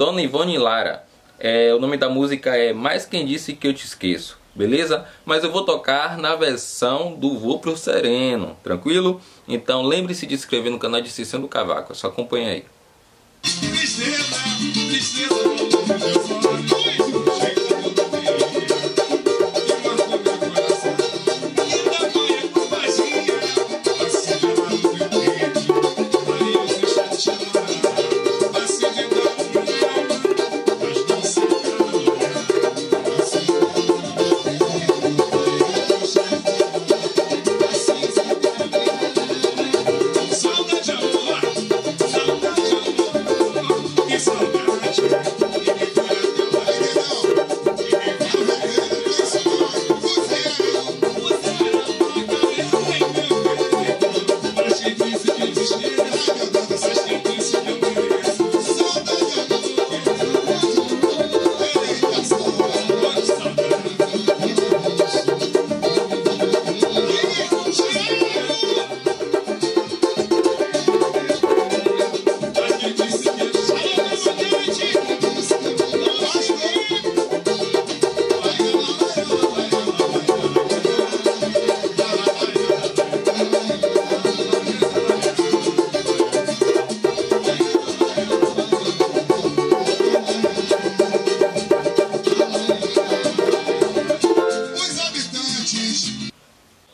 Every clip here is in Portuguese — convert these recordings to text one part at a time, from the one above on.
Dona Ivone Lara. O nome da música é Mas Quem Disse Que Eu Te Esqueço, beleza? Mas eu vou tocar na versão do Vô Pro Sereno, tranquilo? Então lembre-se de se inscrever no canal de Cicinho do Cavaco, só acompanha aí.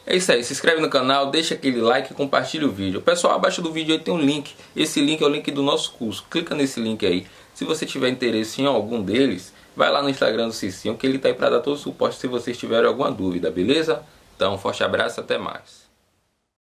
É isso aí, se inscreve no canal, deixa aquele like e compartilha o vídeo. Pessoal, abaixo do vídeo aí tem um link. Esse link é o link do nosso curso. Clica nesse link aí. Se você tiver interesse em algum deles, vai lá no Instagram do Cicinho, que ele tá aí para dar todo o suporte se vocês tiverem alguma dúvida, beleza? Então, forte abraço, até mais.